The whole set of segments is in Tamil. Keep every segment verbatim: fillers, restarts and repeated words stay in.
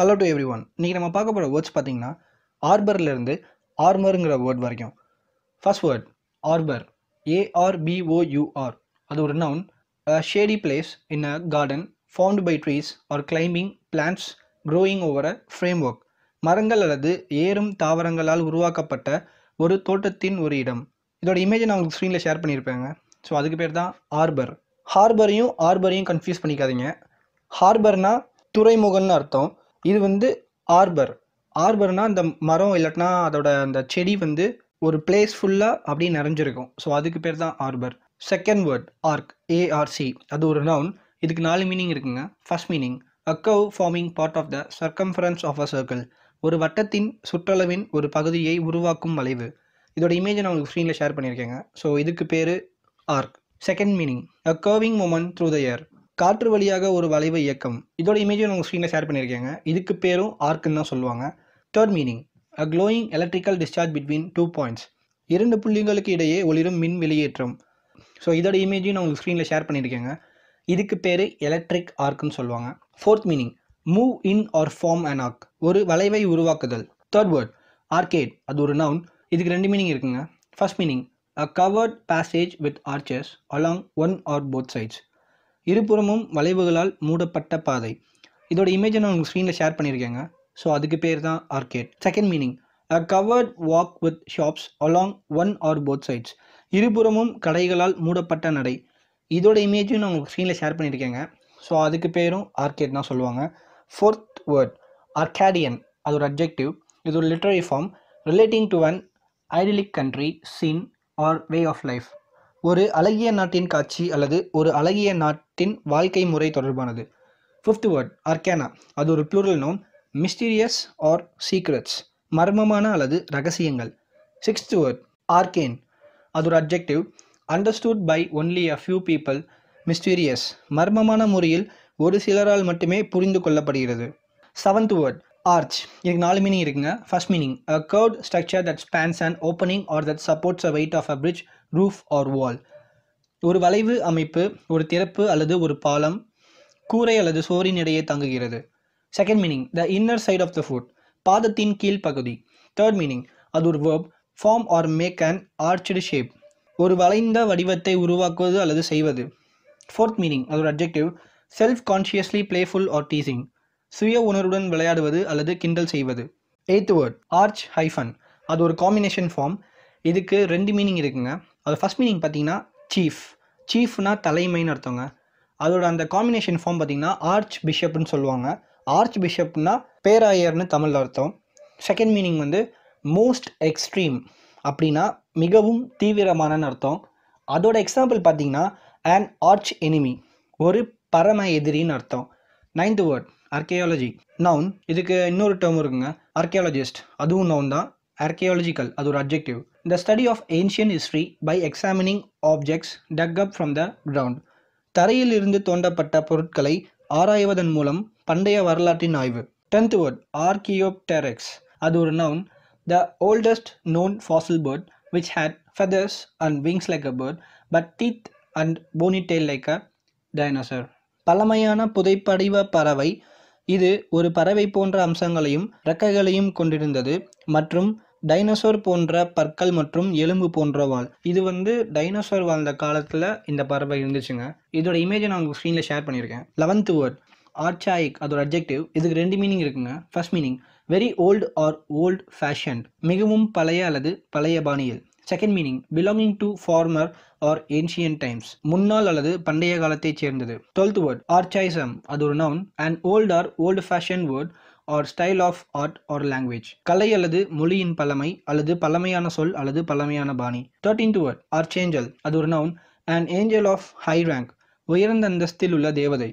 Hello to every one. இன்றைக்கி நம்ம பார்க்க போகிற வேர்ட்ஸ் பார்த்தீங்கன்னா ஆர்பர்லேருந்து ஆர்மருங்கிற வேர்ட் வரைக்கும். First word arbour, A R B O U R. அது ஒரு noun. Shady place in a garden formed by trees or climbing plants growing over a framework. மரங்கள் அல்லது ஏறும் தாவரங்களால் உருவாக்கப்பட்ட ஒரு தோட்டத்தின் ஒரு இடம். இதோட இமேஜை நான் உங்களுக்கு ஸ்க்ரீனில் ஷேர் பண்ணியிருப்பேங்க. ஸோ அதுக்கு பேர் தான் ஆர்பர். ஹார்பரையும் ஆர்பரையும் கன்ஃபியூஸ் பண்ணிக்காதீங்க. ஹார்பர்னால் துறைமுகம்னு அர்த்தம். இது வந்து ஆர்பர். ஆர்பர்னால் அந்த மரம் இல்லாட்டினா அதோட அந்த செடி வந்து ஒரு பிளேஸ் ஃபுல்லாக அப்படியே நிறைஞ்சிருக்கும். ஸோ அதுக்கு பேர் தான் arbour. Second word arc, A R C. அது ஒரு நவுன். இதுக்கு நாலு மீனிங் இருக்குங்க. First meaning a curve forming part of the circumference of a circle. ஒரு வட்டத்தின் சுற்றளவின் ஒரு பகுதியை உருவாக்கும் வளைவு. இதோட இமேஜை நான் உங்களுக்கு ஸ்க்ரீனில் ஷேர் பண்ணியிருக்கேங்க. ஸோ இதுக்கு பேர் arc. Second meaning a curving moment through the air. காற்று வழியாக ஒரு வளைவு இயக்கம். இதோட இமேஜை நாங்கள் ஸ்க்ரீனில் ஷேர் பண்ணியிருக்கேங்க. இதுக்கு பேரும் ஆர்க்குன்னு தான் சொல்லுவாங்க. Third meaning a glowing electrical discharge between two points. இரண்டு புள்ளிகளுக்கு இடையே ஒளிரும் மின் வெளியேற்றம். ஸோ இதோட இமேஜையும் நான் உங்களுக்கு ஸ்க்ரீனில் ஷேர் பண்ணியிருக்கேங்க. இதுக்கு பேர் எலக்ட்ரிக் ஆர்க்குன்னு சொல்லுவாங்க. Fourth meaning move in or form and arc. ஒரு வளைவை உருவாக்குதல். Third word arcade. அது ஒரு நவுன். இதுக்கு ரெண்டு மீனிங் இருக்குங்க. First meaning a covered passage with arches along one or both sides. இருபுறமும் வளைவுகளால் மூடப்பட்ட பாதை. இதோட இமேஜை நான் உங்களுக்கு ஸ்க்ரீனில் ஷேர் பண்ணியிருக்கேங்க. ஸோ அதுக்கு பேர் தான் arcade. Second meaning a covered walk with shops along one or both sides. இருபுறமும் கடைகளால் மூடப்பட்ட நடை. இதோட இமேஜும் நான் உங்களுக்கு ஸ்க்ரீனில் ஷேர் பண்ணியிருக்கேங்க. ஸோ அதுக்கு பேரும் ஆர்கேட் தான் சொல்லுவாங்க. Fourth word Arcadian. அது ஒரு அட்ஜெக்டிவ். இது ஒரு literary form relating to an idyllic country scene or way of life. ஒரு அழகிய நாட்டின் காட்சி அல்லது ஒரு அழகிய நாட்டின் வாழ்க்கை முறை தொடர்பானது. Fifth word arcana. அது ஒரு plural noun. Mysterious or secrets. மர்மமான அல்லது ரகசியங்கள். Sixth word arcane. அது ஒரு adjective. Understood by only a few people. Mysterious, மர்மமான முறையில் ஒரு சிலரால் மட்டுமே புரிந்து கொள்ளப்படுகிறது. Seventh word arch. இதுக்கு நாலு மீனிங் இருக்குங்க. First meaning a curved structure that spans an opening or that supports a weight of a bridge, roof or wall. ஒரு வளைவு அமைப்பு ஒரு திறப்பு அல்லது ஒரு பாலம் கூரை அல்லது சுவரின் இடையே தங்குகிறது. Second meaning the inner side of the foot. பாதத்தின் கீழ் பகுதி. தேர்ட் மீனிங் அது ஒரு verb form or make an arched shape. ஒரு வளைந்த வடிவத்தை உருவாக்குவது அல்லது செய்வது. ஃபோர்த் மீனிங் அது ஒரு adjective self consciously playful or teasing. சுய உணர்வுடன் விளையாடுவது அல்லது கிண்டல் செய்வது. Eighth word arch hyphen. அது ஒரு காம்பினேஷன் ஃபார்ம். இதுக்கு ரெண்டு மீனிங் இருக்குங்க. அது ஃபர்ஸ்ட் மீனிங் பார்த்தீங்கன்னா சீஃப். சீஃப்னா தலைமைன்னு அர்த்தங்க. அதோட அந்த காம்பினேஷன் ஃபார்ம் பார்த்தீங்கன்னா ஆர்ச் பிஷப்னு சொல்லுவாங்க. ஆர்ச் பிஷப்னா பேராயர்னு தமிழ் அர்த்தம். செகண்ட் மீனிங் வந்து மோஸ்ட் எக்ஸ்ட்ரீம். அப்படின்னா மிகவும் தீவிரமான அர்த்தம். அதோட எக்ஸாம்பிள் பார்த்தீங்கன்னா an arch enemy. ஒரு பரம எதிரின்னு அர்த்தம். Ninth word archaeology. நவுன். இதுக்கு இன்னொரு டேர்ம் இருக்குங்க. ஆர்கியாலஜிஸ்ட். அதுவும் நவுன் தான். ஆர்கியாலஜிக்கல். அது ஒரு adjective. The study of ancient history by examining objects dug up from the ground. தரையில் இருந்து தோண்டப்பட்ட பொருட்களை ஆராய்வதன் மூலம் பண்டைய வரலாற்றின் ஆய்வு. Tenth word archaeopteryx. அது ஒரு noun. The oldest known fossil bird which had feathers and wings like a bird but teeth and bony tail like a dinosaur. பழமையான புதைப்படிவ பறவை. இது ஒரு பறவை போன்ற அம்சங்களையும் இறக்கைகளையும் கொண்டிருந்தது மற்றும் டைனோசர் போன்ற பற்கள் மற்றும் எலும்பு போன்ற வால். இது வந்து டைனோசர் வாழ்ந்த காலத்தில் இந்த பறவை இருந்துச்சுங்க. இதோட இமேஜை நான் உங்களுக்கு ஸ்க்ரீனில் ஷேர் பண்ணியிருக்கேன். Eleventh word archaic. அதோட அட்ஜெக்டிவ். இதுக்கு ரெண்டு மீனிங் இருக்குங்க. First meaning very old or old fashioned. மிகவும் பழைய அல்லது பழைய பாணியில். Second meaning belonging to former or ancient times. முன்னாள் அல்லது பண்டைய காலத்தைச் சேர்ந்தது. Twelfth word archaism. அது ஒரு noun. And old or old fashion word or style of art or language. கலை அல்லது மொழியின் பழமை அல்லது பழமையான சொல் அல்லது பழமையான பாணி. Thirteenth word archangel. அது ஒரு noun. And angel of high rank. உயர்ந்த அந்தஸ்தில் உள்ள தேவதை.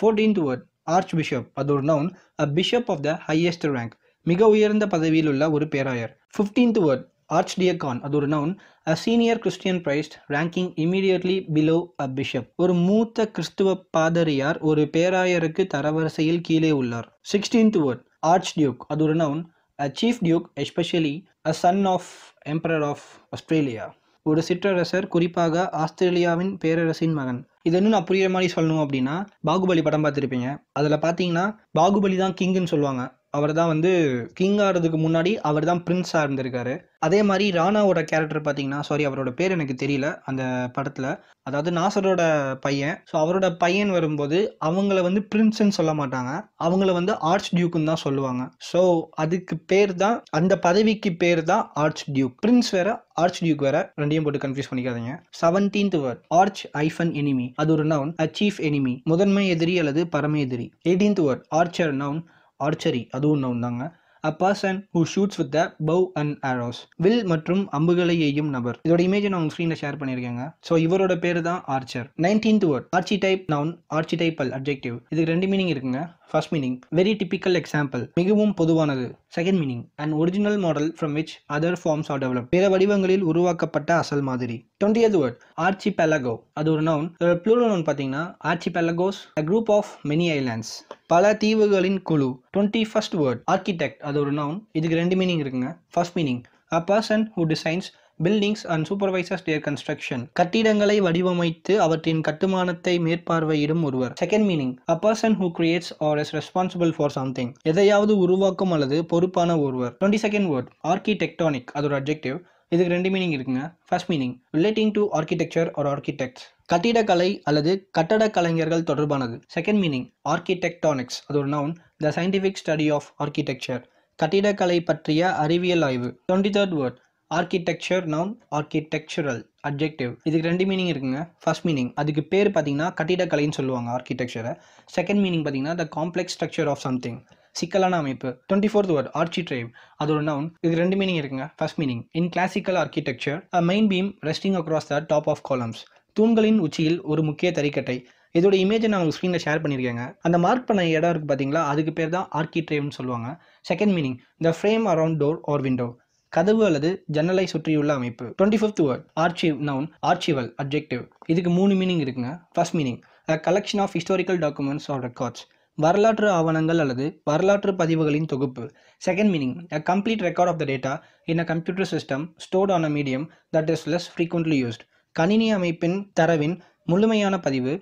Fourteenth word arch bishop. அது ஒரு noun. A bishop of the highest rank. மிக உயர்ந்த பதவியில் உள்ள ஒரு பேராயர். Fifteenth word archdeacon. அது ஒரு noun. A senior Christian priest ranking immediately below a bishop. ஒரு மூத்த கிறிஸ்துவ பாதிரியார் ஒரு பேராயருக்கு தரவரிசையில் கீழே உள்ளார். Sixteenth word arch Duke. அது ஒரு noun. A chief duke especially a son of emperor of Australia. ஒரு சிற்றரசர் குறிப்பாக ஆஸ்திரேலியாவின் பேரரசின் மகன். இது இன்னும் நான் புரியுற மாதிரி சொல்லணும் அப்படின்னா, பாகுபலி படம் பார்த்துருப்பீங்க. அதில் பார்த்தீங்கன்னா பாகுபலி தான் கிங்குன்னு சொல்லுவாங்க. அவர் தான் வந்து கிங் ஆகிறதுக்கு முன்னாடி அவர் தான் பிரின்ஸாக இருந்திருக்காரு. அதே மாதிரி ராணாவோட கேரக்டர் பார்த்தீங்கன்னா, சாரி அவரோட பேர் எனக்கு தெரியல அந்த படத்தில், அதாவது நாசரோட பையன். ஸோ அவரோட பையன் வரும்போது அவங்கள வந்து பிரின்ஸ்ன்னு சொல்ல மாட்டாங்க, அவங்கள வந்து ஆர்ச் டியூக்குன்னு தான் சொல்லுவாங்க. ஸோ அதுக்கு பேர் தான், அந்த பதவிக்கு பேர் தான் ஆர்ச் டியூக். பிரின்ஸ் வேற, ஆர்ச் டியூக் வேற, ரெண்டையும் போட்டு கன்ஃபியூஸ் பண்ணிக்காதீங்க. Seventeenth word arch hyphen enemy, அது ஒரு நவுன். அச்சீவ் எனிமி, முதன்மை எதிரி அல்லது பரம எதிரி. Eighteenth word archer, noun archery, அதுவும் நவுன் தாங்க. A person who shoots with the bow and arrows, வில் மற்றும் அம்புகளை எய்யும் நபர். இதோட இமேஜ் நான் உங்க ஸ்கிரீன்ல ஷேர் பண்ணிருக்கேங்க. சோ இவரோட பேரு தான் archer. Nineteenth word archetype, noun archetypal, adjective. இதுக்கு ரெண்டு மீனிங் இருக்குங்க. First meaning very typical example, மிகவும் பொதுவானது. Second meaning and original model from which other forms are develop, பிற வடிவங்களில் உருவாக்கப்பட்ட அசல் மாதிரி. டுவெண்டியத் வேர்ட் ஆர்ச்சி பெலகோ, அது ஒரு நவுன். ப்ளூரல் நவுன் பார்த்தீங்கன்னா archipelagos, a group of many islands, பல தீவுகளின் குழு. டுவெண்ட்டி ஃபர்ஸ்ட் வேர்ட் ஆர்கிடெக்ட், அது ஒரு நவுன். இதுக்கு ரெண்டு மீனிங் இருக்குங்க. First meaning a person who designs buildings and supervisors their construction, கட்டிடங்களை வடிவமைத்து அவற்றின் கட்டுமானத்தை மேற்பார்வையிடும் ஒருவர். Second meaning a person who creates or is responsible for something, எதையாவது உருவாக்கும் அல்லது பொறுப்பான ஒருவர். டுவெண்ட்டி செகண்ட் வேர்ட் ஆர்கிடெக்டானிக், அதோட அட்ஜெக்டிவ். இதுக்கு ரெண்டு மீனிங் இருக்குங்க. First meaning relating to architecture or architects, கட்டிடக்கலை அல்லது கட்டட கலைஞர்கள் தொடர்பானது. செகண்ட் மீனிங் ஆர்கிடெக்டானிக்ஸ், அது ஒரு noun. The scientific study of architecture, கட்டிடக்கலை பற்றிய அறிவியல் ஆய்வு. Twenty third word architecture, noun architectural, adjective. இதுக்கு ரெண்டு மீனிங் இருக்குங்க. ஃபர்ஸ்ட் மீனிங் அதுக்கு பேர் பார்த்தீங்கன்னா கட்டிடக்கலைன்னு சொல்லுவாங்க ஆர்கிடெக்சரை. செகண்ட் மீனிங் பார்த்தீங்கன்னா the complex structure of something, சிக்கலான அமைப்பு. டுவெண்ட்டி ஃபோர்த் வேர்ட் ஆர்ச்சிட்ரைவ், அது ஒரு நவுன். இதுக்கு ரெண்டு மீனிங் இருக்குங்க. First meaning in classical architecture a main beam resting across the top of columns, தூண்களின் உச்சியில் ஒரு முக்கிய தறிக்கட்டை. இதோட இமேஜை நான் உங்களுக்கு ஸ்க்ரீனில் ஷேர் பண்ணியிருக்கேங்க. அந்த மார்க் பண்ண இடம் இருக்குது பார்த்தீங்களா, அதுக்கு பேர் தான் ஆர்கிட்ரைவ்னு சொல்லுவாங்க. Second meaning the frame around door or window, கதவு அல்லது ஜன்னலை சுற்றியுள்ள அமைப்பு. Twenty fifth word archive, noun archival, adjective. இதுக்கு மூணு மீனிங் இருக்குங்க. First meaning a collection of historical documents or records, வரலாற்று ஆவணங்கள் அல்லது வரலாற்று பதிவுகளின் தொகுப்பு. Second meaning a complete record of the data in a computer system stored on a medium that is less frequently used, கணினி அமைப்பின் தரவின் முழுமையான பதிவு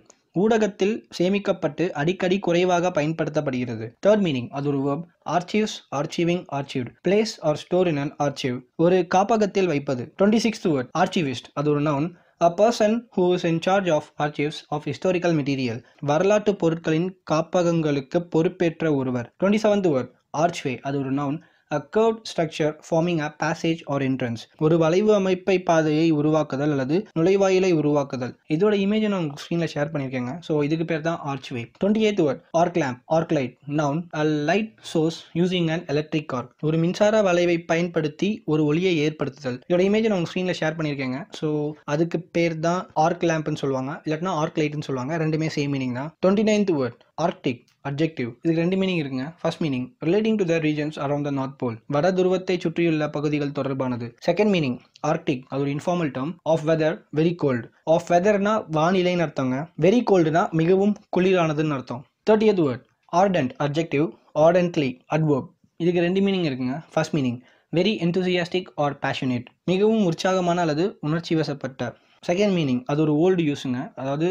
ஊடகத்தில் சேமிக்கப்பட்டு அடிக்கடி குறைவாக பயன்படுத்தப்படுகிறது. தேர்ட் மீனிங் அது ஒரு verb, archives, archiving, archived, place or store in an archive, ஒரு காப்பகத்தில் வைப்பது. டுவெண்ட்டி சிக்ஸ்த் வேர்ட் ஆர்ச்சிவிஸ்ட், அது ஒரு noun. A person who is in charge of archives of historical material, வரலாற்று பொருட்களின் காப்பகங்களுக்கு பொறுப்பேற்ற ஒருவர். டுவெண்ட்டி செவன்த் வேர்ட் archway, அது ஒரு noun. A curved structure forming a passage or entrance, ஒரு வளைவு அமைப்பை பாதையை உருவாக்குதல் அல்லது நுழைவாயிலை உருவாக்குதல். இதோட இமேஜ் நான் உங்களுக்கு ஸ்கிரீன்ல ஷேர் பண்ணிருக்கேங்க. சோ இதுக்கு பேர் தான் archway. Twenty eighth word arc lamp, arc light, noun a light source using an electric arc, ஒரு மின்சார வளைவை பயன்படுத்தி ஒரு ஒளியை ஏற்படுத்துதல். இதோட இமேஜ் நான் உங்களுக்கு ஸ்கிரீன்ல ஷேர் பண்ணிருக்கேங்க. சோ அதுக்கு பேர் தான் ஆர்க் லேம்ப்னு சொல்லுவாங்க, இல்லனா ஆர்க் லைட்னு சொல்லுவாங்க, ரெண்டுமே சேம் மீனிங் தான். Twenty ninth word Arctic, adjective. இதுக்கு ரெண்டு மீனிங் இருக்குங்க. First meaning relating to the regions around the north pole, வட துருவத்தை சுற்றியுள்ள பகுதிகள் தொடர்பானது. செகண்ட் மீனிங் ஆர்க்டிக், அது ஒரு informal term. Of weather, very cold. Of வெதர்னா வானிலைன்னு அர்த்தங்க, வெரி கோல்டுனா மிகவும் குளிரானதுன்னு அர்த்தம். Thirtieth word ardent, adjective. Ardently, adverb. இதுக்கு ரெண்டு மீனிங் இருக்குங்க. First meaning very enthusiastic or passionate, மிகவும் உற்சாகமான அல்லது உணர்ச்சி வசப்பட்ட. செகண்ட் மீனிங் அது ஒரு ஓல்டு யூஸுங்க, அதாவது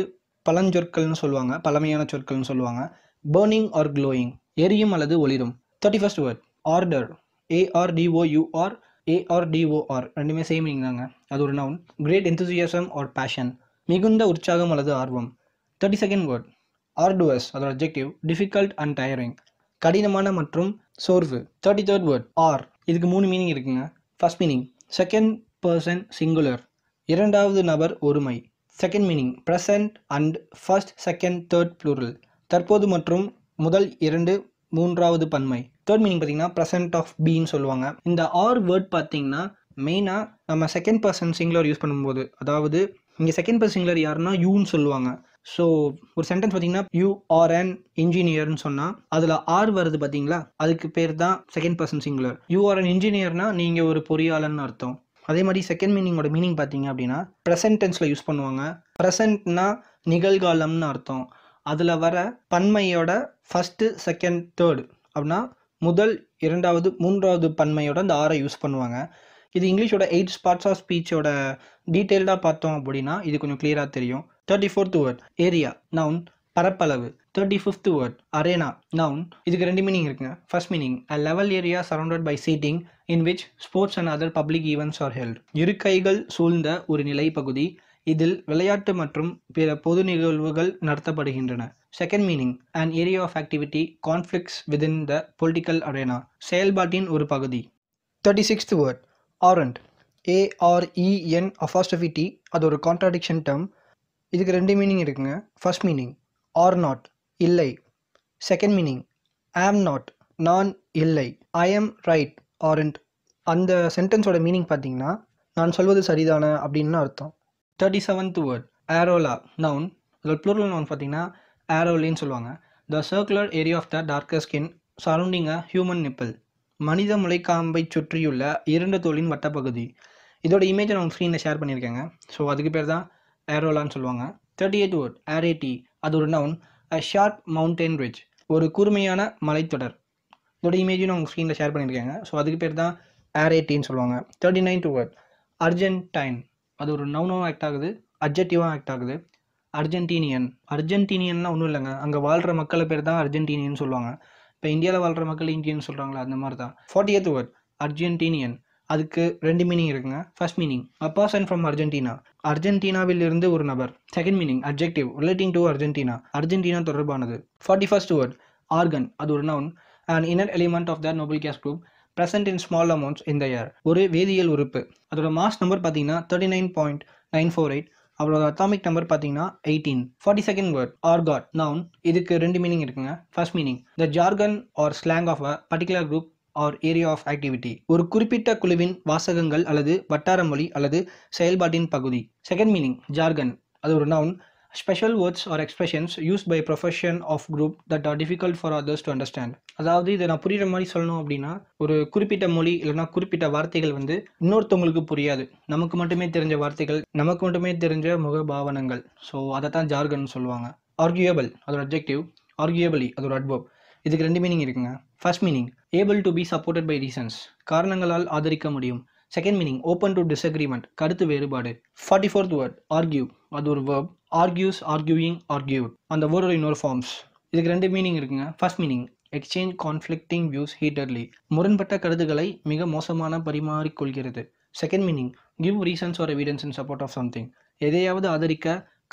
பழஞ்சொற்கள்னு சொல்லுவாங்க, பழமையான சொற்கள்னு சொல்லுவாங்க. burning or glowing, எரியும் அல்லது ஒளிரும். Thirty first word order, A R D O U R, A R D O R, ரெண்டுமே சேம் மீனிங் தாங்க. அது ஒரு noun. great enthusiasm or passion, மிகுந்த உற்சாகம் அல்லது ஆர்வம். தேர்ட்டி செகண்ட் word arduous, அதோட adjective difficult and tiring, கடினமான மற்றும் சோர்வு. தேர்ட்டி தேர்ட் word R, இதுக்கு மூணு மீனிங் இருக்குங்க. first meaning second person singular, இரண்டாவது நபர் ஒருமை. second meaning present and first, second, third plural, தற்போது மற்றும் முதல் இரண்டு மூன்றாவது பன்மை. தேர்ட் மீனிங் பார்த்தீங்கன்னா ப்ரெசன்ட் ஆஃப் பீன்னு சொல்லுவாங்க. இந்த ஆர் வேர்ட் பார்த்தீங்கன்னா மெயினாக நம்ம செகண்ட் பர்சன் சிங்குலர் யூஸ் பண்ணும்போது, அதாவது இங்கே செகண்ட் பர்சன் சிங்குலர் யாருன்னா யூன்னு சொல்லுவாங்க. ஸோ ஒரு சென்டென்ஸ் பார்த்தீங்கன்னா யூ ஆர் அன் இன்ஜினியர்னு சொன்னால் அதில் ஆர் வருது பார்த்தீங்களா, அதுக்கு பேர் தான் second person singular. You are an இன்ஜினியர்னா நீங்கள் ஒரு பொறியாளர்னு அர்த்தம். அதே மாதிரி செகண்ட் மீனிங்கோட மீனிங் பார்த்தீங்க அப்படின்னா ப்ரெசன்ட் டென்ஸில் யூஸ் பண்ணுவாங்க. ப்ரெசன்ட்னா நிகழ்காலம்னு அர்த்தம். அதில் வர பன்மையோட ஃபஸ்ட்டு செகண்ட் தேர்டு அப்படின்னா முதல் இரண்டாவது மூன்றாவது பன்மையோட அந்த ஆரை யூஸ் பண்ணுவாங்க. இது இங்கிலீஷோட எயிட் பார்ட்ஸ் ஆஃப் ஸ்பீச்சோட டீட்டெயில்டாக பார்த்தோம் அப்படின்னா இது கொஞ்சம் கிளியராக தெரியும். thirty-fourth word area noun பரப்பளவு. thirty-fifth word arena noun. இதுக்கு ரெண்டு மீனிங் இருக்குங்க. First meaning, a level area surrounded by seating in which sports and other public events are held. இருக்கைகள் சூழ்ந்த ஒரு நிலை பகுதி, இதில் விளையாட்டு மற்றும் பிற பொது நிகழ்வுகள் நடத்தப்படுகின்றன. Second meaning, an area of activity conflicts within the political arena. செயல்பாட்டின் ஒரு பகுதி. thirty-sixth word orant. A R E N apostrophe T, அது ஒரு கான்ட்ராடிக்ஷன் டேர்ம். இதுக்கு ரெண்டு மீனிங் இருக்குங்க. ஃபர்ஸ்ட் மீனிங் ஆர் நாட் இல்லை, செகண்ட் மீனிங் ஆம் நாட் நான் இல்லை, ஐ எம் ரைட் ஆரண்ட். அந்த சென்டென்ஸோட மீனிங் பார்த்தீங்கன்னா நான் சொல்வது சரிதான அப்படின்னு அர்த்தம். Thirty seventh word areola noun. அதோட ப்ளூரல் நவுன் பார்த்தீங்கன்னா ஏரோலின்னு சொல்லுவாங்க. The circular area of the darker skin surrounding a human nipple. மனித முளைக்காம்பை சுற்றியுள்ள இரண்டு தோலின் வட்டப்பகுதி. இதோட இமேஜை நான் ஸ்க்ரீனில் ஷேர் பண்ணியிருக்கேங்க. ஸோ அதுக்கு பேர் தான் ஏரோலான்னு சொல்லுவாங்க. Thirty eighth word arete. அது ஒரு noun. A short mountain ridge, ஒரு கூர்மையான மலைத்தொடர். இதோட இமேஜும் நான் உங்கள் ஸ்க்ரீனில் ஷேர் பண்ணியிருக்காங்க. ஸோ அதுக்கு பேர் தான் ஏரேட்டின்னு சொல்லுவாங்க. Thirty ninth word Argentine. அது ஒரு நவுனாகவும் ஆக்ட் ஆகுது, அட்ஜெக்டிவாகவும் ஆக்ட் ஆகுது. அர்ஜென்டீனியன். அர்ஜென்டீனியன்னா ஒன்றும் இல்லைங்க, அங்கே வாழ்கிற மக்களை பேர் தான் அர்ஜென்டீனியன்னு சொல்லுவாங்க. இப்போ இந்தியாவில் வாழ்கிற மக்கள் இந்தியன்னு சொல்கிறாங்களா, அந்த மாதிரி தான். Forty eighth word Argentinian. அதுக்கு ரெண்டு மீனிங் இருக்குங்க. First meaning a person from Argentina, அர்ஜென்டினாவில் இருந்து ஒரு நபர். Second meaning adjective relating to Argentina, Argentina தொடர்பானது. Forty first word argon. அது ஒரு noun. And inner element of the noble gas group present in small amounts in the air. ஒரு வேதியியல் உறுப்பு. அதோட மாஸ் நம்பர் பார்த்தீங்கன்னா thirty-nine point nine four eight. அவரோட அட்டாமிக் நம்பர் பார்த்தீங்கன்னா eighteen. Forty second word argot noun. இதுக்கு ரெண்டு மீனிங் இருக்குங்க. First meaning the jargon or slang of a particular group or area of activity. ஒரு குறிப்பிட்ட குழுவின் வாசகங்கள் அல்லது வட்டார மொழி அல்லது செயல்பாட்டின் பகுதி. Second meaning jargon. அது ஒரு noun. Special words or expressions use by profession of group that are difficult for others to understand. அதாவது இதை நான் புரிகிற மாதிரி சொல்லணும் அப்படின்னா, ஒரு குறிப்பிட்ட மொழி இல்லைனா குறிப்பிட்ட வார்த்தைகள் வந்து இன்னொருத்தவங்களுக்கு புரியாது. நமக்கு மட்டுமே தெரிஞ்ச வார்த்தைகள், நமக்கு மட்டுமே தெரிஞ்ச முகபாவனங்கள். ஸோ அதை தான் ஜார்கன் சொல்லுவாங்க. ஆர்கியூபிள். அதோட அட்ஜெக்டிவ் ஆர்கியூபிளி. அதோட அட்வர்ப். இதுக்கு ரெண்டு மீனிங் இருக்குங்க. First meaning able to be supported by reasons. காரணங்களால் ஆதரிக்க முடியும். Second meaning open to disagreement, கருத்து வேறுபாடு. Forty fourth word argue. அது ஒரு வேர்ப். Argues arguing argued. அந்த வேர்டோட இன்னொரு ஃபார்ம்ஸ். இதுக்கு ரெண்டு மீனிங் இருக்குங்க. First meaning exchange conflicting views heatedly. முரண்பட்ட கருத்துக்களை மிக மோசமான பரிமாறிக்கொள்கிறது. Second meaning give reasons or evidence in support of something. எதையாவது ஆதரிக்க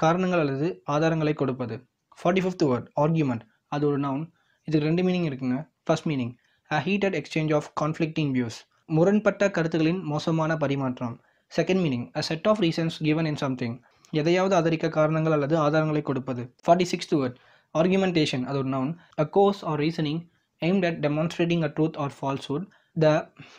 காரணங்கள் அல்லது ஆதாரங்களை கொடுப்பது. Forty fifth word argument. அது ஒரு நவுன். இதுக்கு ரெண்டு மீனிங் இருக்குங்க. First meaning a heated exchange of conflicting views, முரண்பட்ட கருத்துக்களின் மோசமான பரிமாற்றம். Second meaning a set of reasons given in something. எதையாவது ஆதரிக்க காரணங்கள் அல்லது ஆதாரங்களை கொடுப்பது. Forty sixth word argumentation. அது ஒரு noun. A course or reasoning aimed at demonstrating a truth or falsehood, the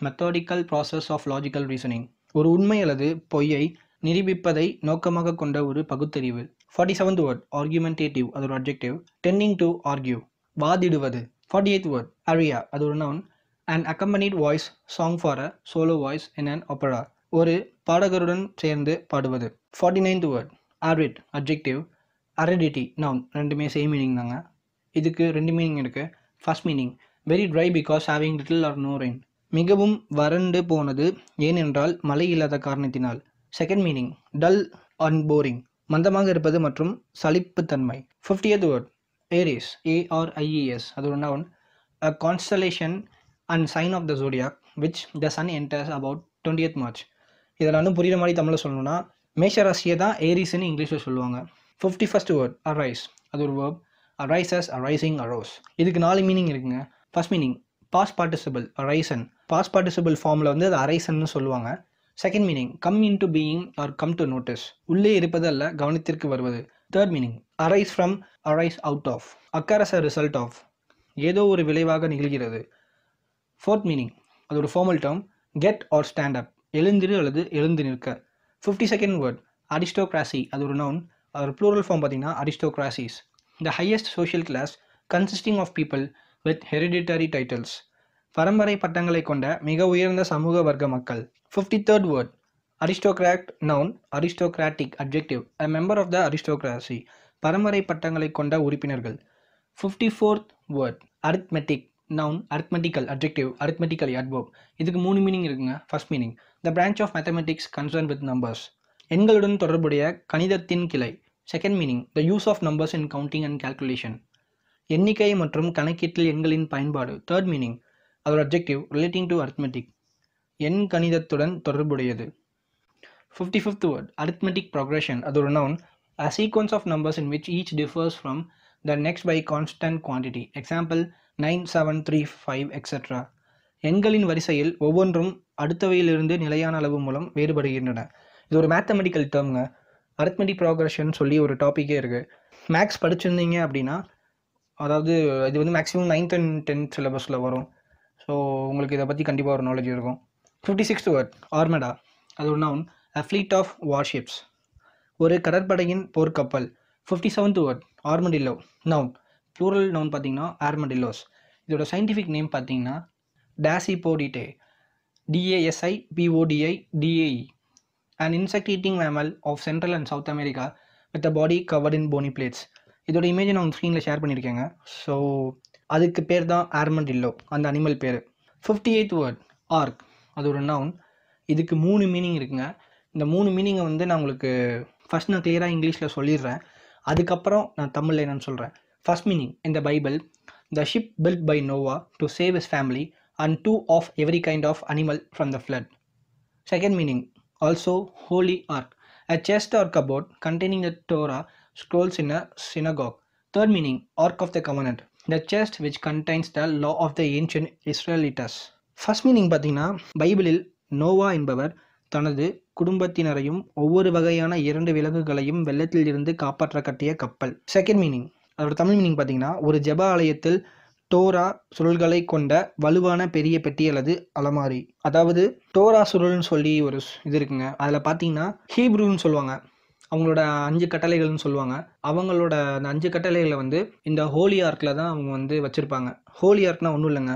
methodical process of logical reasoning. ஒரு உண்மை அல்லது பொய்யை நிரூபிப்பதை நோக்கமாக கொண்ட ஒரு பகுத்தறிவு. Forty seventh word argumentative. அது ஒரு அட்ஜெக்டிவ் டென்னிங் டு ஆர்கியூ, வாதிடுவது. Forty eighth word aria. அது ஒரு noun. An accompanied voice song for a solo voice in an opera. ஒரு பாடகருடன் சேர்ந்து பாடுவது. Forty ninth word arid. Adjective aridity. Noun. ரெண்டுமே சேம் மீனிங் தாங்க. இதுக்கு ரெண்டு மீனிங் இருக்குது. First meaning very dry because having little or no rain. மிகவும் வறண்டு போனது ஏனென்றால் மழை இல்லாத காரணத்தினால். Second meaning dull and boring. மந்தமாக இருப்பது மற்றும் சலிப்புத்தன்மை. Fiftieth word Aries. A R I E S. அது ஒரு noun. A constellation and sign of the zodiac which the sun enters about twentieth March. இதில் நானும் புரிகிற மாதிரி தமிழில் சொல்லணும்னா, மேஷராசியை தான் ஏரிஸ்ன்னு இங்கிலீஷில் சொல்லுவாங்க. Fifty first word arise. அது ஒரு வேர்ப். Arises arising arose. இதுக்கு நாலு மீனிங் இருக்குங்க. First meaning past participle arisen. Past participle ஃபார்மில் வந்து அது அரைசன்னு சொல்லுவாங்க. Second meaning come into being or come to notice. உள்ளே இருப்பது அல்ல, கவனத்திற்கு வருவது. Third meaning arise from arise out of, occurs a result of, ஏதோ ஒரு விளைவாக நிகழ்கிறது. ஃபோர்த் மீனிங் அது ஒரு formal term get or stand up, எழுந்திரு அல்லது எழுந்து நிற்க. Fifty second word aristocracy. அது ஒரு நவுன். அதோட ப்ளூரல் ஃபார்ம் பார்த்தீங்கன்னா aristocracies. The highest social class consisting of people with hereditary titles. பரம்பரை பட்டங்களை கொண்ட மிக உயர்ந்த சமூக வர்க்க மக்கள். Fifty third word aristocrat noun. Aristocratic adjective a member of the aristocracy, பரம்பரை பட்டங்களை கொண்ட உறுப்பினர்கள். Fifty fourth word arithmetic noun. Arithmetical adjective arithmetical adverb. இதுக்கு மூணு மீனிங் இருக்குங்க. First meaning the branch of mathematics concern with numbers, எண்களுடன் தொடர்புடைய கணிதத்தின் கிளை. Second meaning the use of numbers in counting and calculation, எண்ணிக்கை மற்றும் கணக்கீட்டில் எண்களின் பயன்பாடு. தேர்ட் மீனிங் அதோட அப்ஜெக்டிவ் ரிலேட்டிங் டு அரித்மெட்டிக், எண் கணிதத்துடன் தொடர்புடையது. Fifty fifth word arithmetic progression, அதோட noun a sequence of numbers in which each differs from the next by constant quantity. Example nine, seven, three, five et cetera. எண்களின் வரிசையில் ஒவ்வொன்றும் அடுத்தவையிலிருந்து நிலையான அளவு மூலம் வேறுபடுகின்றன. இது ஒரு மேத்தமெட்டிக்கல் டேர்ம்ங்க. அரித்மெட்டிக் ப்ரோக்ரஷன் சொல்லி ஒரு டாப்பிக்கே இருக்குது. மேக்ஸ் படிச்சிருந்தீங்க அப்படின்னா, அதாவது இது வந்து மேக்ஸிமம் நைன்த் அண்ட் டென்த் சிலபஸில் வரும். ஸோ உங்களுக்கு இதை பற்றி கண்டிப்பாக ஒரு நாலேஜ் இருக்கும். ஃபிஃப்டி சிக்ஸ்த் வேர்ட் ஆர்மடா, அது ஒரு noun a fleet of warships, ஒரு கடற்படையின் போர்க்கப்பல். Fifty seventh word armadillo, noun plural noun பார்த்தீங்கன்னா ஆர்மடில்லோஸ். இதோட சயின்டிஃபிக் நேம் பார்த்தீங்கன்னா டாசிபோடிடே, டிஏஎஸ்ஐபிஓடிஐடிஏஇ, and insect eating mammal of central and south America with a body covered in Fani plates. இதோட இமேஜ் நான் உங்கள் ஸ்க்ரீனில் ஷேர் பண்ணியிருக்கேங்க. ஸோ அதுக்கு பேர் தான் ஆர்மடில்லோ, அந்த அனிமல் பேர். ஃபிஃப்டி எயித் வேர்ட் ஆர்க், அது ஒரு நவுன். இதுக்கு மூணு மீனிங் இருக்குங்க. இந்த மூணு மீனிங்கை வந்து நான் உங்களுக்கு ஃபஸ்ட் நான் கிளியராக இங்கிலீஷில் சொல்லிடுறேன், அதுக்கப்புறம் நான் தமிழில் என்னென்னு சொல்கிறேன். ஃபஸ்ட் மீனிங் இந்த Bible the ship built by Noah to save his family and two of every kind of animal from the flood. Second meaning also holy ark a chest or cupboard containing the Torah scrolls in a synagogue. Third meaning ark of the covenant the chest which contains the law of the ancient Israelites. First meaning பார்த்தீங்கன்னா பைபிளில் நோவா என்பவர் தனது குடும்பத்தினரையும் ஒவ்வொரு வகையான இரண்டு விலங்குகளையும் வெள்ளத்தில் இருந்து காப்பாற்ற கட்டிய கப்பல். செகண்ட் மீனிங் அதோட தமிழ் மீனிங் பார்த்தீங்கன்னா ஒரு ஜெப ஆலயத்தில் டோரா சுருள்களை கொண்ட வலுவான பெரிய பெட்டி அல்லது அலமாரி. அதாவது டோரா சுருள்னு சொல்லி ஒரு இது இருக்குங்க. அதில் பார்த்தீங்கன்னா ஹீப்ரூன்னு சொல்லுவாங்க, அவங்களோட அஞ்சு கட்டளைகள்னு சொல்லுவாங்க. அவங்களோட அந்த அஞ்சு கட்டளைகளை வந்து இந்த ஹோலி ஆர்க்கில் தான் அவங்க வந்து வச்சுருப்பாங்க. ஹோலி ஆர்க்னால் ஒன்றும் இல்லைங்க,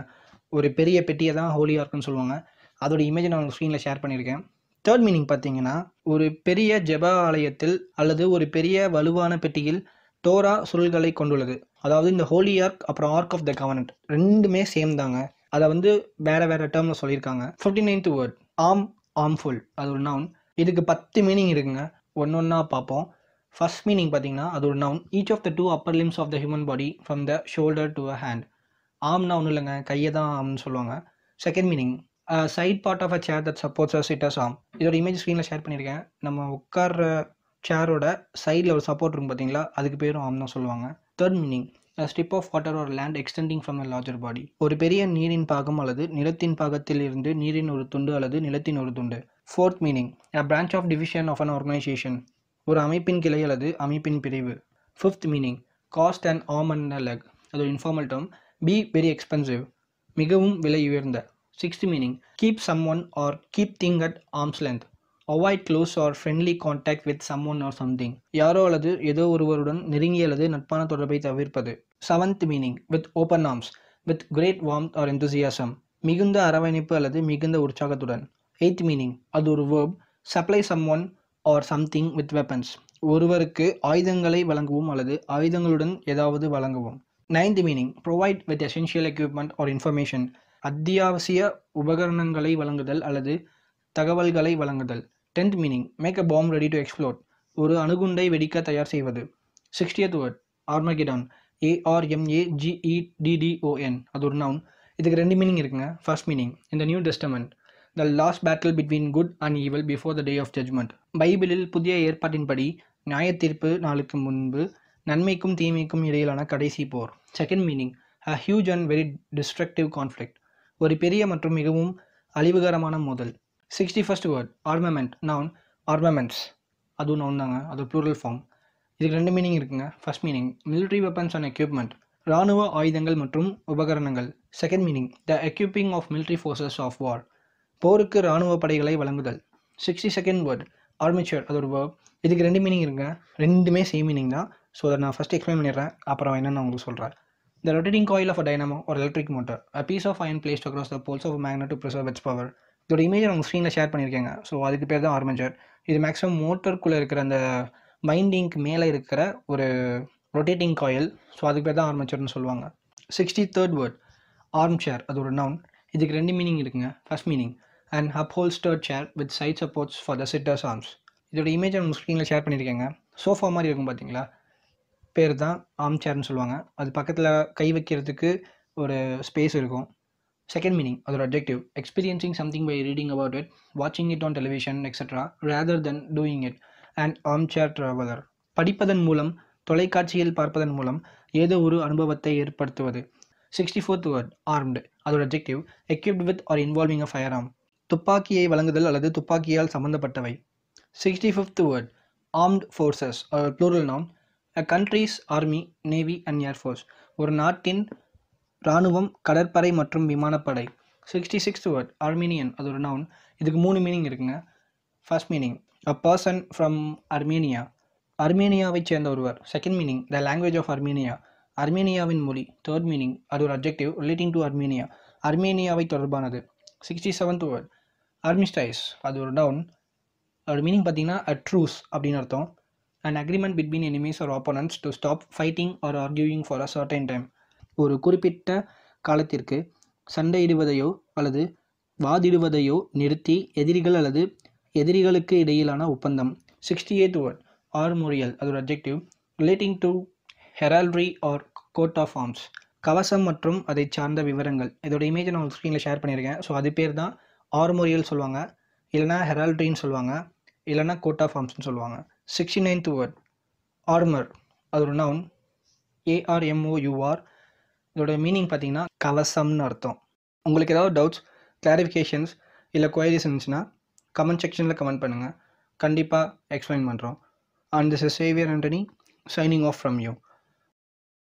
ஒரு பெரிய பெட்டியை தான் ஹோலி ஆர்க்குன்னு சொல்லுவாங்க. அதோட இமேஜ் நான் உங்களுக்கு ஸ்க்ரீனில் ஷேர் பண்ணியிருக்கேன். தேர்ட் மீனிங் பார்த்தீங்கன்னா ஒரு பெரிய ஜெப ஆலயத்தில் அல்லது ஒரு பெரிய வலுவான பெட்டியில் டோரா சுருள்களை கொண்டுள்ளது. அதாவது இந்த ஹோலி ஆர்க் அப்புறம் ஆர்க் ஆஃப் த கவர்னன்ட் ரெண்டுமே சேம் தாங்க, அதை வந்து வேறு வேறு டேர்மில் சொல்லியிருக்காங்க. ஃபிஃப்டி நைன்த் வேர்ட் ஆம் ஆர்ம்ஃபுல், அது ஒரு நவுன். இதுக்கு பத்து மீனிங் இருக்குங்க, ஒன்று ஒன்றா பார்ப்போம். ஃபர்ஸ்ட் மீனிங் பார்த்தீங்கன்னா அது ஒரு noun each of the two upper limbs of the human body from the shoulder to a hand. ஆம்னா ஒன்றும் இல்லைங்க, கையை தான் ஆம்னு சொல்லுவாங்க. Second meaning Uh, side part of a chair that supports a sitter's arm. இதோட இமேஜ் ஸ்க்ரீனில் ஷேர் பண்ணியிருக்கேன். நம்ம உட்கார்ற சேரோட சைடில் ஒரு சப்போர்ட் இருக்கும் பார்த்தீங்களா, அதுக்கு பேரும் ஆம்னு சொல்லுவாங்க. Third meaning a strip of water or land extending from a larger body. ஒரு பெரிய நீரின் பாகம் அல்லது நிலத்தின் பாகத்தில் இருந்து நீரின் ஒரு துண்டு அல்லது நிலத்தின் ஒரு துண்டு. Fourth meaning a branch of division of an organization. ஒரு அமைப்பின் கிளை அல்லது அமைப்பின் பிரிவு. Fifth meaning cost an arm and leg, அது ஒரு informal term. Be very expensive, மிகவும் விலை உயர்ந்த. Sixth meaning keep someone or keep thing at arm's length. Avoid close or friendly contact with someone or something, யாரோ அல்லது ஏதோ ஒருவருடன் நெருங்கிய அல்லது நட்பான தொடர்பை தவிர்ப்பது. Seventh meaning with open arms with great warmth or enthusiasm, மிகுந்த அரவணைப்பு அல்லது மிகுந்த உற்சாகத்துடன். எய்த் மீனிங் அது ஒரு verb supply someone or something with weapons, ஒருவருக்கு ஆயுதங்களை வழங்குவோம் அல்லது ஆயுதங்களுடன் ஏதாவது வழங்குவோம். Ninth meaning provide with essential equipment or information, அத்தியாவசிய உபகரணங்களை வழங்குதல் அல்லது தகவல்களை வழங்குதல். Tenth meaning make a bomb ready to explode, ஒரு அணுகுண்டை வெடிக்க தயார் செய்வது. சிக்ஸ்டியத் வேர்ட் ஆர்மகிடான் ஏஆர்எம்ஏஜிஇடிடிஓஎன், அது ஒரு நவுன். இதுக்கு ரெண்டு மீனிங் இருக்குங்க. ஃபர்ஸ்ட் மீனிங் இந்த New Testament the last battle between good and evil before the day of judgement. பைபிளில் புதிய ஏற்பாட்டின்படி நியாய தீர்ப்பு நாளுக்கு முன்பு நன்மைக்கும் தீமைக்கும் இடையிலான கடைசி போர். Second meaning a huge and very destructive conflict, ஒரு பெரிய மற்றும் மிகவும் அழிவுகரமான மோதல். Sixty first word armament, noun armaments, அதுவும் நவுன் தாங்க, அது ப்ளூரல் ஃபார்ம். இதுக்கு ரெண்டு மீனிங் இருக்குங்க. First meaning military weapons and equipment, இராணுவ ஆயுதங்கள் மற்றும் உபகரணங்கள். Second meaning the equipping of military forces of war, போருக்கு இராணுவ படைகளை வழங்குதல். சிக்ஸ்டி செகண்ட் வேர்ட் ஆர்மிச்சர், அது ஒரு வேர்ப். இதுக்கு ரெண்டு மீனிங் இருக்குங்க, ரெண்டுமே சேம் மீனிங் தான். ஸோ அதை நான் ஃபஸ்ட் எக்ஸ்பிளைன் பண்ணிடுறேன், அப்புறம் என்னென்னு உங்களுக்கு சொல்கிறேன். The rotating coil of a dynamo or electric motor, a piece of iron placed across the poles of a magnet to preserve its power. இதோட இமேஜை உங்கள் ஸ்க்ரீனில் ஷேர் பண்ணியிருக்கேங்க. ஸோ அதுக்கு பேர் தான் ஆர்மேச்சர். இது மேக்ஸிமம் மோட்டருக்குள்ளே இருக்கிற அந்த பைண்டிங்க்கு மேலே இருக்கிற ஒரு ரொட்டேட்டிங் காயில். ஸோ அதுக்கு பேர் தான் ஆர்மேச்சர்னு சொல்லுவாங்க. Sixty third word armchair, அது ஒரு நவுன். இதுக்கு ரெண்டு மீனிங் இருக்குங்க. First meaning an upholstered chair with side supports for the sitter's arms. இதோட இமேஜை உங்கள் ஸ்க்ரீனில் ஷேர் பண்ணியிருக்கேங்க. சோஃபா மாதிரி இருக்கும் பார்த்தீங்களா, பேர் தான் ஆம் சேர்ன்னு சொல்லுவாங்க. அது பக்கத்தில் கை வைக்கிறதுக்கு ஒரு ஸ்பேஸ் இருக்கும். செகண்ட் மீனிங் அதோட objective experiencing something by reading about it, வாட்சிங் it on television etcetera rather than doing it. An armchair traveller படிப்பதன் மூலம், தொலைக்காட்சியில் பார்ப்பதன் மூலம் ஏதோ ஒரு அனுபவத்தை ஏற்படுத்துவது. சிக்ஸ்டி ஃபோர்த் வேர்ட் ஆர்ம்டு அதோட objective equipped with or involving a firearm, துப்பாக்கியை வழங்குதல் அல்லது துப்பாக்கியால் சம்பந்தப்பட்டவை. Sixty fifth word armed forces அதோட plural noun a country's army navy and air force, ஒரு நாட்டின் இராணுவம் கடற்படை மற்றும் விமானப்படை. சிக்ஸ்டி சிக்ஸ்த் வேர்ட் ஆர்மீனியன் அது ஒரு நவுன். இதுக்கு மூணு மீனிங் இருக்குங்க. First meaning a person from Armenia, அர்மீனியாவைச் சேர்ந்த ஒருவர். Second meaning the language of Armenia, அர்மீனியாவின் மொழி. தேர்ட் மீனிங் அது ஒரு அப்ஜெக்டிவ் ரிலேட்டிங் டு அர்மீனியா, அர்மீனியாவை தொடர்பானது. சிக்ஸ்டி செவன்த் வேர்ட் ஆர்மிஸ்டைஸ் அது ஒரு நவுன். அதோட மீனிங் பார்த்தீங்கன்னா அ ட்ரூஸ் அப்படின்னு அர்த்தம். An agreement between enemies or opponents to stop fighting or arguing for a certain time, ஒரு குறிப்பிட்ட காலத்திற்கு சண்டையிடுவதையோ அல்லது வாதிடுவதையோ நிறுத்தி எதிரிகள் அல்லது எதிரிகளுக்கு இடையிலான ஒப்பந்தம். சிக்ஸ்டி எய்த் வேர்ட் ஆர்மோரியல் அதோட objective relating to heraldry or coat of arms, கவசம் மற்றும் அதை சார்ந்த விவரங்கள். இதோட இமேஜை நான் ஸ்க்ரீனில் ஷேர் பண்ணியிருக்கேன். ஸோ அது பேர் தான் ஆர்மோரியல் சொல்லுவாங்க, இல்லைனா ஹெரால்ட்ரின்னு சொல்லுவாங்க, இல்லைனா கோட் ஆஃப் ஆர்ம்ஸ்ன்னு சொல்லுவாங்க. சிக்ஸ்டி நைன்த் வேர்ட் ஆர்மர் அது ஒரு நவுன் ஏஆர்எம்ஓயூஆர். இதோட மீனிங் பார்த்தீங்கன்னா கவசம்னு அர்த்தம். உங்களுக்கு ஏதாவது டவுட்ஸ் கிளாரிஃபிகேஷன்ஸ் இல்லை குவரிஸ் இருந்துச்சுன்னா கமெண்ட் செக்ஷனில் கமெண்ட் பண்ணுங்கள், கண்டிப்பாக எக்ஸ்பிளைன் பண்ணுறோம். And this is Xavier Antony signing off from you.